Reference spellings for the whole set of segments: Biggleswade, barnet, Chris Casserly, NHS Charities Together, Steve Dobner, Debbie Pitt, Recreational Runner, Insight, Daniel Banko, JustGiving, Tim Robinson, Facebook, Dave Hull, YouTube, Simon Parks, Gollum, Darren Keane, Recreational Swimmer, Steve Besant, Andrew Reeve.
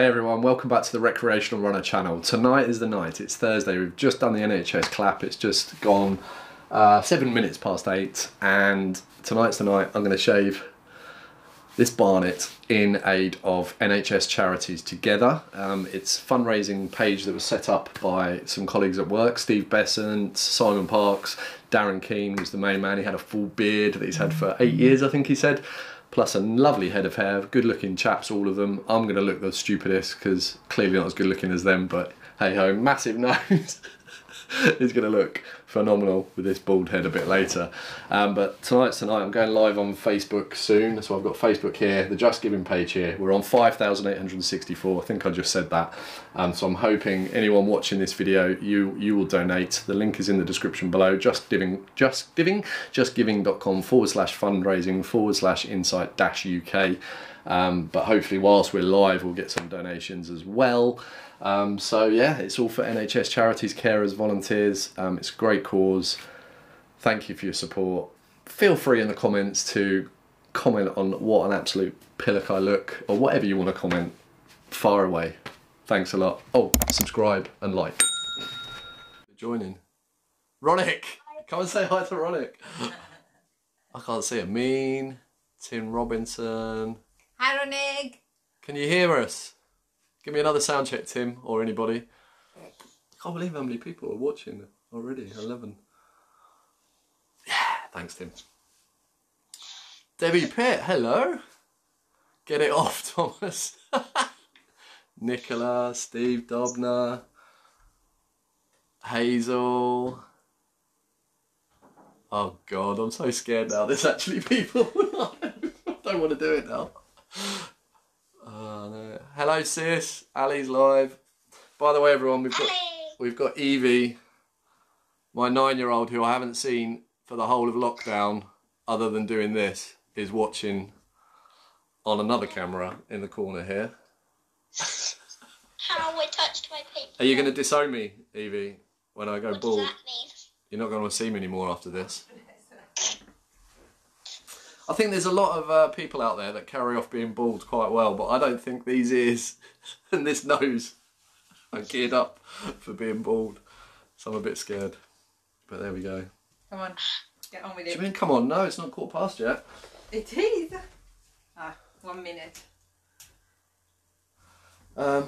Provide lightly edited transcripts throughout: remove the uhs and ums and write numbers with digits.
Hey everyone, welcome back to the Recreational Runner channel. Tonight is the night, it's Thursday, we've just done the NHS clap, it's just gone 7 minutes past 8, and tonight's the night I'm going to shave this barnet in aid of NHS Charities Together. It's a fundraising page that was set up by some colleagues at work, Steve Besant, Simon Parks, Darren Keane was the main man. He had a full beard that he's had for 8 years, I think he said. Plus a lovely head of hair, good looking chaps, all of them. I'm going to look the stupidest because clearly not as good looking as them, but hey ho, massive nose. It's going to look phenomenal with this bald head a bit later. But tonight's the night. I'm going live on Facebook soon. So I've got Facebook here, the Justgiving page here. We're on 5,864, I think I just said that. So I'm hoping anyone watching this video, you will donate. The link is in the description below, justgiving.com/fundraising/insight-UK. But hopefully whilst we're live, we'll get some donations as well. So yeah, it's all for NHS charities, carers, volunteers. It's a great cause. Thank you for your support. Feel free in the comments to comment on what an absolute pillock I look, or whatever you want to comment. Far away. Thanks a lot. Oh, subscribe and like. Joining. Ronick, come and say hi to Ronick. I can't see him. Mean, Tim Robinson. Hi Ronick. Can you hear us? Give me another sound check, Tim, or anybody. I can't believe how many people are watching already, 11. Yeah, thanks, Tim. Debbie Pitt, hello. Get it off, Thomas. Nicola, Steve Dobner, Hazel. Oh, God, I'm so scared now. There's actually people. I don't want to do it now. No. Hello sis, Ali's live. By the way everyone, we've got Evie, my 9-year-old, who I haven't seen for the whole of lockdown other than doing this, is watching on another camera in the corner here. How I touched my paper. Are you going to disown me, Evie, when I go bald? What does that mean? You're not going to see me anymore after this. I think there's a lot of people out there that carry off being bald quite well, but I don't think these ears and this nose are geared up for being bald. So I'm a bit scared, but there we go. Come on, get on with it. Do you mean come on? No, it's not 1/4 past yet. It is. Ah, 1 minute. By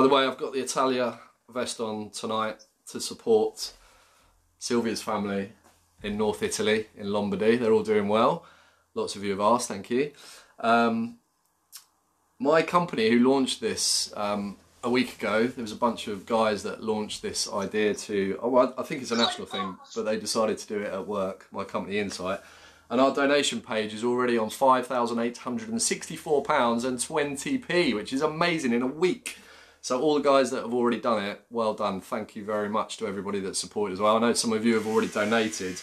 the way, I've got the Italia vest on tonight to support Sylvia's family in North Italy, in Lombardy. They're all doing well. Lots of you have asked, thank you. My company who launched this a week ago, there was a bunch of guys that launched this idea to, oh, I think it's a national thing, but they decided to do it at work, my company Insight. And our donation page is already on £5,864.20, which is amazing in a week. So all the guys that have already done it, well done. Thank you very much to everybody that supported as well. I know some of you have already donated,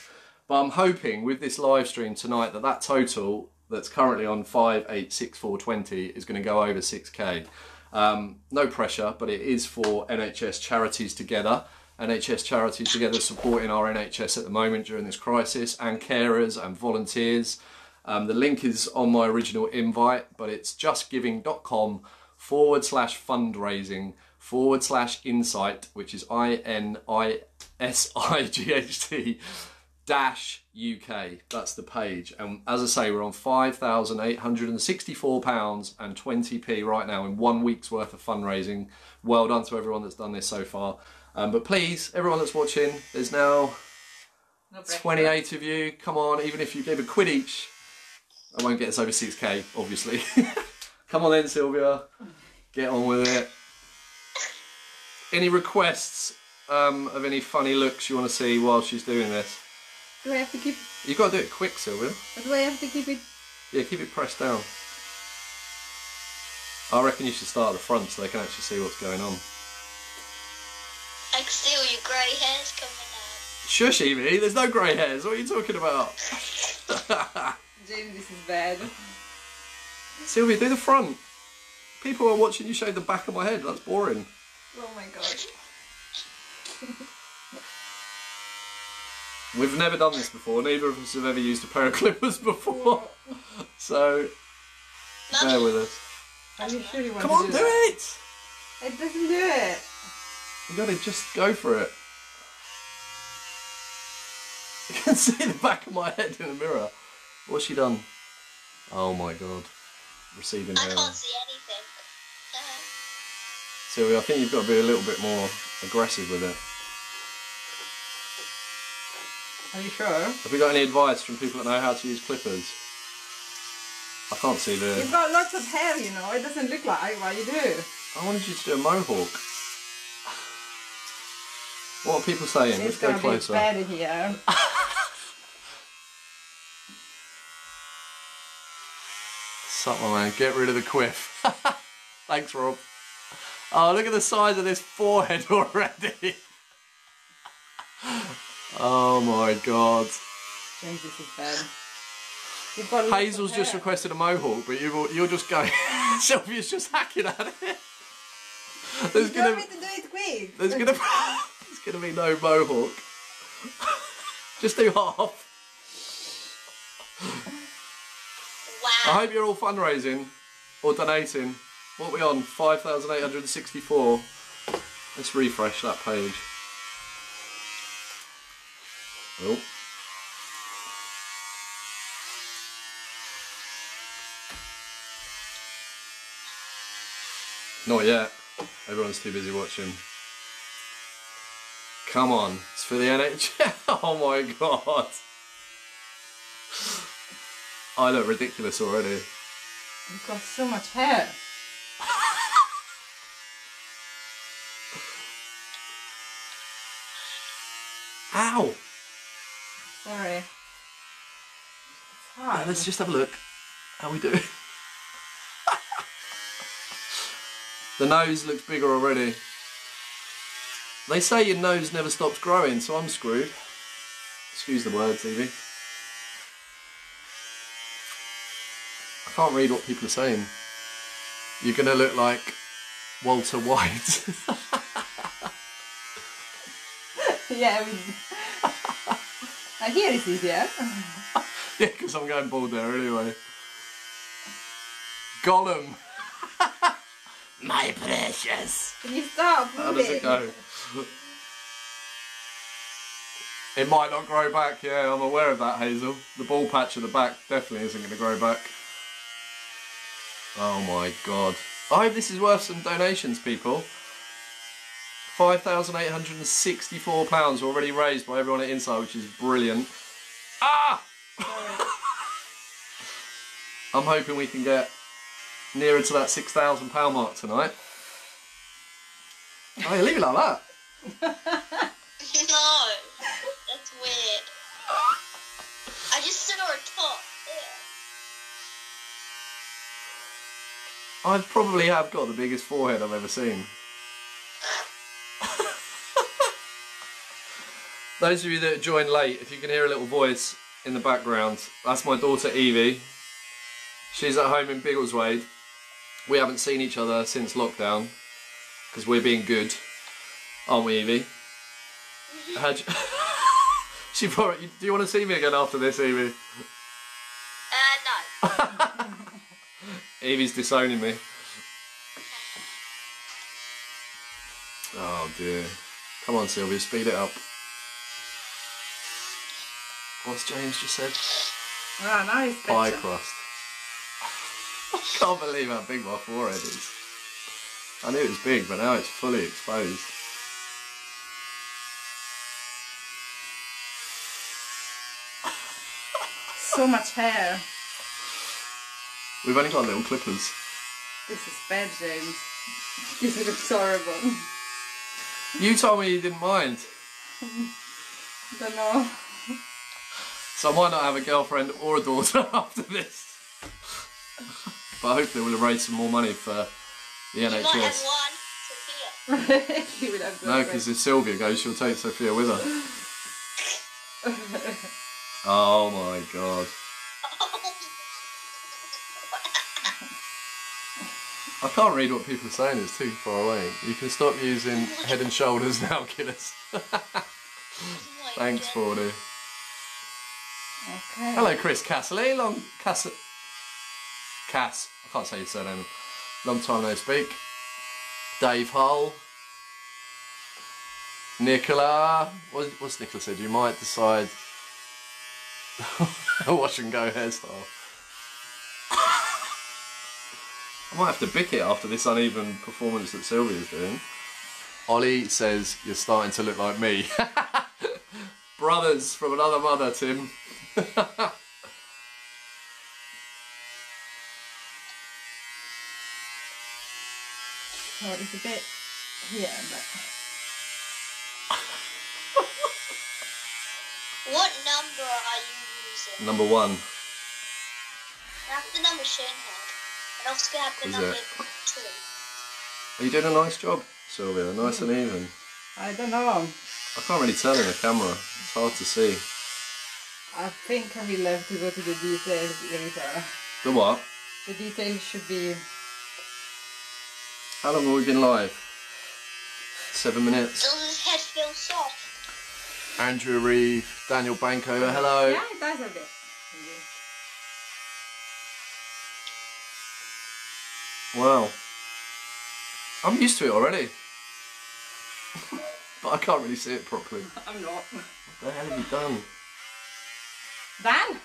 but I'm hoping with this live stream tonight that that total that's currently on 5,864.20 is going to go over 6k. No pressure, but it is for NHS Charities Together. NHS Charities Together supporting our NHS at the moment during this crisis, and carers and volunteers. The link is on my original invite, but it's justgiving.com/fundraising/insight, which is INISIGHT-UK. That's the page. And as I say, we're on £5,864.20 right now in 1 week's worth of fundraising. Well done to everyone that's done this so far. But please, everyone that's watching, there's now 28 of you. Come on, even if you gave a quid each, I won't get us over 6k, obviously. Come on then, Sylvia. Get on with it. Any requests of any funny looks you want to see while she's doing this? Do I have to keep... You've got to do it quick, Sylvia. Or do I have to keep it... Yeah, keep it pressed down. I reckon you should start at the front so they can actually see what's going on. I can see all your grey hairs coming out. Shush, Evie. There's no grey hairs. What are you talking about? James, this is bad. Sylvia, do the front. People are watching you shave the back of my head. That's boring. Oh my God. We've never done this before. Neither of us have ever used a pair of clippers before. So, bear with us. Are you sure you want to do it? Come on, do it! It doesn't do it. You gotta just go for it. You can see the back of my head in the mirror. What's she done? Oh my god. Receiving error. I can't see anything. So I think you've got to be a little bit more aggressive with it. Are you sure? Have we got any advice from people that know how to use clippers? I can't see the... You've got lots of hair, you know. It doesn't look like what you do. I wanted you to do a mohawk. What are people saying? Let's go closer. It's going to be better here. Sup, my man. Get rid of the quiff. Thanks, Rob. Oh, look at the size of this forehead already. Oh my god. James, this is bad. Hazel's just requested a mohawk, but you're just going. Sylvia's just hacking at it. There's you want me to do it quick. There's gonna be no mohawk. Just do half. Wow. I hope you're all fundraising or donating. What are we on? 5,864. Let's refresh that page. Oh. Not yet. Everyone's too busy watching. Come on, it's for the NHS. Oh my god. I look ridiculous already. You've got so much hair. Ow! Sorry. It's hard. Yeah, let's just have a look how we do. The nose looks bigger already. They say your nose never stops growing, so I'm screwed. Excuse the words, Evie. I can't read what people are saying. You're gonna look like Walter White. Yeah, I mean, I hear it's easier. Yeah, because I'm going bald there anyway. Gollum. My precious! Can you stop? How does it go? It might not grow back, yeah, I'm aware of that, Hazel. The bald patch at the back definitely isn't going to grow back. Oh my god. I hope this is worth some donations, people. £5,864 already raised by everyone at Insight, which is brilliant. Ah! I'm hoping we can get nearer to that £6,000 mark tonight. Oh, you leave it like that. No, that's weird. I just saw a top. I probably have got the biggest forehead I've ever seen. Those of you that joined late, if you can hear a little voice in the background, that's my daughter Evie. She's at home in Biggleswade. We haven't seen each other since lockdown, because we're being good, aren't we, Evie? How'd you... She probably... Do you want to see me again after this, Evie? No. Evie's disowning me. Oh dear. Come on, Sylvia, speed it up. What's James just said? Oh, no, he's pie crust. I can't believe how big my forehead is. I knew it was big, but now it's fully exposed. So much hair. We've only got little clippers. This is bad, James. This looks horrible. You told me you didn't mind. Don't know. So I might not have a girlfriend or a daughter after this. But I hope they will have raised some more money for the NHS. You might have one, Sophia. You would have no, because if Sylvia goes, she'll take Sophia with her. Oh my god. I can't read what people are saying, it's too far away. You can stop using Head and Shoulders now, Guinness. Thanks, Fordy. Okay. Hello, Chris Casserly. Long Cass. I can't say your surname. long time no speak. Dave Hull. Nicola. What's Nicola said? You might decide a wash and go hairstyle. I might have to bick it after this uneven performance that Sylvia's doing. Ollie says, you're starting to look like me. Brothers from another mother, Tim. Oh, it's a bit here, but... What number are you using? Number 1. I have the number Shane had, and Oscar had the number 2. Are you doing a nice job, Sylvia? Nice and even. I don't know. I can't really tell in the camera. It's hard to see. I think I will have to go to the details later. The what? The details should be... How long have we been live? 7 minutes. Doesn't his head feel soft? Andrew Reeve, Daniel Banko, hello. Yeah, it does a bit. Wow. I'm used to it already. But I can't really see it properly. I'm not. What the hell have you done? Done?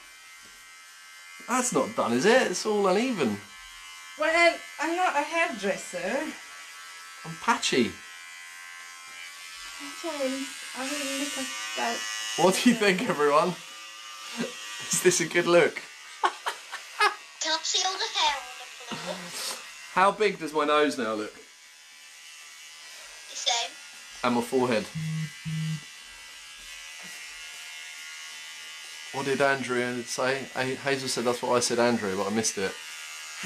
That's not done, is it? It's all uneven. Well, I'm not a hairdresser. I'm patchy. Okay, I really look at that. What do you think, everyone? Is this a good look? Can I see all the hair on the floor? How big does my nose now look? The same. And my forehead. What did Andrew say? Hazel said that's what I said, Andrew, but I missed it.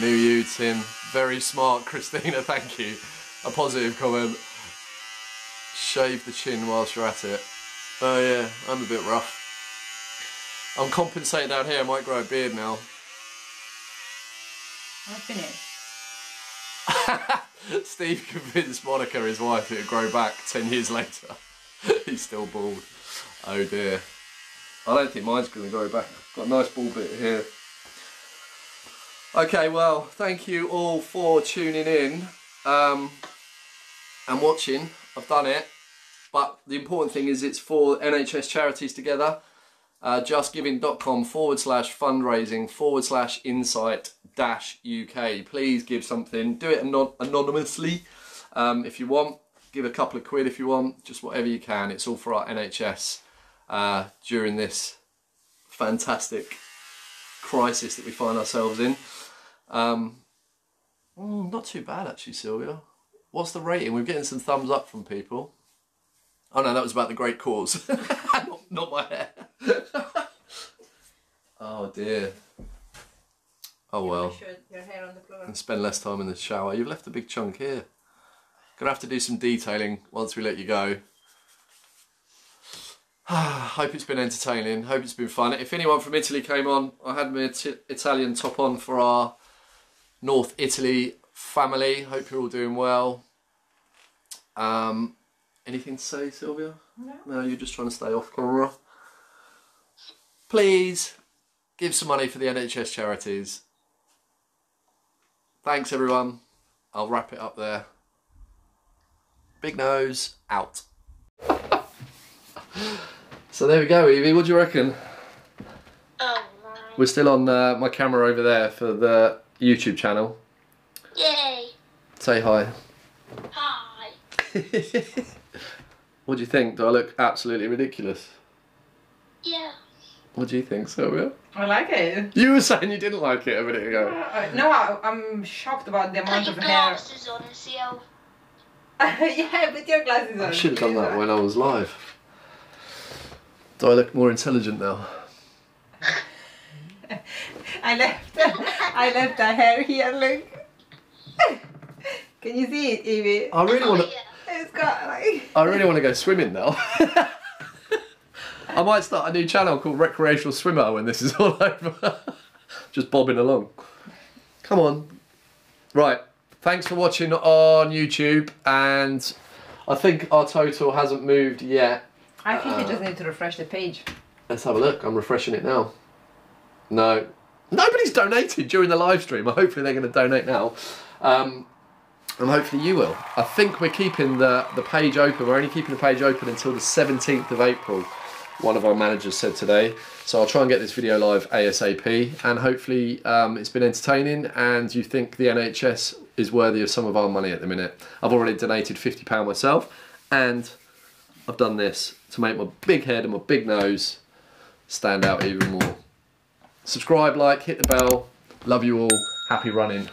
New you, Tim. Very smart, Christina, thank you. A positive comment. Shave the chin whilst you're at it. Oh yeah, I'm a bit rough. I'm compensating down here, I might grow a beard now. I've finished. Steve convinced Monica, his wife, it would grow back 10 years later. He's still bald. Oh dear. I don't think mine's going to grow back. I've got a nice bald bit here. Okay, well, thank you all for tuning in and watching. I've done it, but the important thing is it's for NHS Charities Together, justgiving.com/fundraising/insight-UK. Please give something, do it anonymously if you want, give a couple of quid if you want, just whatever you can. It's all for our NHS during this fantastic crisis that we find ourselves in. Not too bad actually, Sylvia. What's the rating? We're getting some thumbs up from people. Oh no, that was about the great cause. not my hair. Oh dear. Oh well. Your hair on the floor. And spend less time in the shower. You've left a big chunk here. Gonna have to do some detailing once we let you go. Hope it's been entertaining, hope it's been fun. If anyone from Italy came on, I had my Italian top on for our North Italy family. Hope you're all doing well. Anything to say, Sylvia? No. No, you're just trying to stay off camera. Please give some money for the NHS charities. Thanks everyone. I'll wrap it up there. Big Nose out. So there we go, Evie, what do you reckon? Oh, wow. We're still on my camera over there for the YouTube channel. Yay! Say hi. Hi. What do you think? Do I look absolutely ridiculous? Yeah. What do you think, Sylvia? I like it. You were saying you didn't like it a minute ago. No, I'm shocked about the amount of hair. Put your glasses on and see how... Yeah, put your glasses on. I should have done that when I was live. Do I look more intelligent now? I left a hair here, look. Can you see it, Evie? I really want to. Yeah. It's got like. I really want to go swimming now. I might start a new channel called Recreational Swimmer when this is all over. Just bobbing along. Come on. Right. Thanks for watching on YouTube, and I think our total hasn't moved yet. I think we just need to refresh the page. Let's have a look. I'm refreshing it now. No. Nobody's donated during the live stream. Hopefully they're going to donate now. And hopefully you will. I think we're keeping the page open. We're only keeping the page open until the 17th of April, one of our managers said today. So I'll try and get this video live ASAP, and hopefully it's been entertaining and you think the NHS is worthy of some of our money at the minute. I've already donated £50 myself, and I've done this to make my big head and my big nose stand out even more. Subscribe, like, hit the bell. Love you all. Happy running.